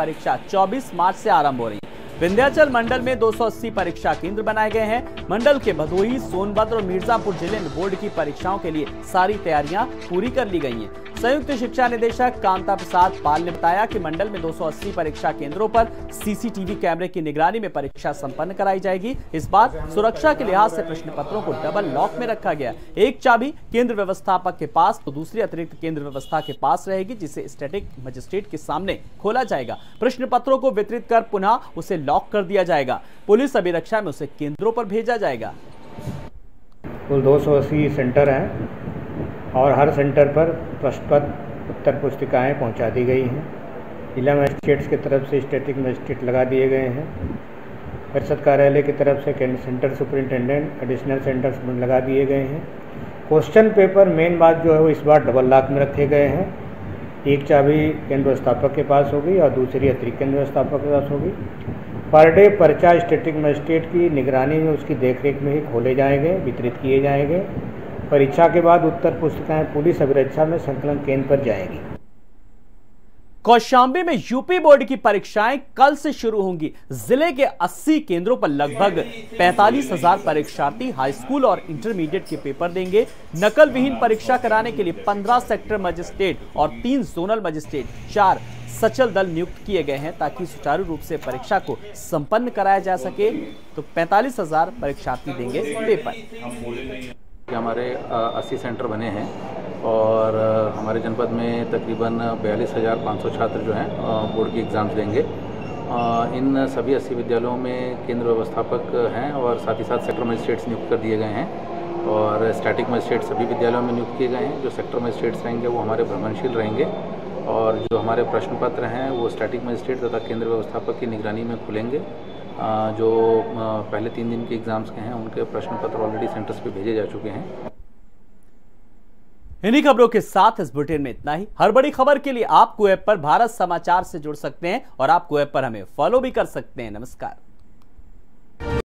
परीक्षा 24 मार्च से आरंभ हो रही है। विंध्याचल मंडल में 280 परीक्षा केंद्र बनाए गए हैं। मंडल के भदोही, सोनभद्र और मिर्जापुर जिले में बोर्ड की परीक्षाओं के लिए सारी तैयारियां पूरी कर ली गई हैं। संयुक्त शिक्षा निदेशक कांता प्रसाद पाल ने बताया कि मंडल में 280 परीक्षा केंद्रों पर सीसीटीवी कैमरे की निगरानी में परीक्षा संपन्न कराई जाएगी। इस बार सुरक्षा के लिहाज से प्रश्न पत्रों को डबल लॉक में रखा गया। एक चाबी केंद्र व्यवस्थापक के पास तो दूसरी अतिरिक्त केंद्र व्यवस्था के पास रहेगी, जिसे स्टैटिक मजिस्ट्रेट के सामने खोला जाएगा। प्रश्न पत्रों को वितरित कर पुनः उसे लॉक कर दिया जाएगा। पुलिस अभिरक्षा में उसे केंद्रों पर भेजा जाएगा। कुल 280 सेंटर है और हर सेंटर पर प्रश्न पत्र, उत्तर पुस्तिकाएँ पहुँचा दी गई हैं। जिला मजिस्ट्रेट्स की तरफ से स्टैटिक मजिस्ट्रेट लगा दिए गए हैं। परिषद कार्यालय की तरफ से centre superintendent, additional centre superintendent लगा दिए गए हैं। क्वेश्चन पेपर मेन बात जो है वो इस बार डबल लॉक में रखे गए हैं। एक चाबी केंद्र व्यवस्थापक के पास होगी और दूसरी अतिरिक्त केंद्र व्यवस्थापक के पास होगी। पर डे पर्चा स्टैटिक मजिस्ट्रेट की निगरानी में, उसकी देखरेख में ही खोले जाएंगे, वितरित किए जाएंगे। परीक्षा के बाद उत्तर पुस्तिकाएं पुलिस अभिरक्षा में संकलन केंद्र पर जाएगी। कौशाम्बी में यूपी बोर्ड की परीक्षाएं कल से शुरू होंगी। जिले के 80 केंद्रों पर लगभग 45,000 परीक्षार्थी हाई स्कूल और इंटरमीडिएट के पेपर देंगे। नकल विहीन परीक्षा कराने के लिए 15 सेक्टर मजिस्ट्रेट और 3 जोनल मजिस्ट्रेट, 4 सचल दल नियुक्त किए गए हैं ताकि सुचारू रूप से परीक्षा को संपन्न कराया जा सके। तो 45,000 परीक्षार्थी देंगे पेपर। हमारे 80 सेंटर बने हैं और हमारे जनपद में तकरीबन 42,500 छात्र जो हैं बोर्ड की एग्ज़ाम्स देंगे। इन सभी 80 विद्यालयों में केंद्र व्यवस्थापक हैं और साथ ही साथ सेक्टर मजिस्ट्रेट्स नियुक्त कर दिए गए हैं और स्टैटिक मजिस्ट्रेट सभी विद्यालयों में नियुक्त किए गए हैं। जो सेक्टर मजिस्ट्रेट्स रहेंगे वो हमारे भ्रमणशील रहेंगे और जो हमारे प्रश्न पत्र हैं वो स्टैटिक मजिस्ट्रेट तथा केंद्र व्यवस्थापक की निगरानी में खुलेंगे। जो पहले 3 दिन के एग्जाम्स के हैं उनके प्रश्न पत्र ऑलरेडी सेंटर्स पे भेजे जा चुके हैं। इन्हीं खबरों के साथ इस बुलेटिन में इतना ही। हर बड़ी खबर के लिए आपको ऐप पर भारत समाचार से जुड़ सकते हैं और आपको ऐप पर हमें फॉलो भी कर सकते हैं। नमस्कार।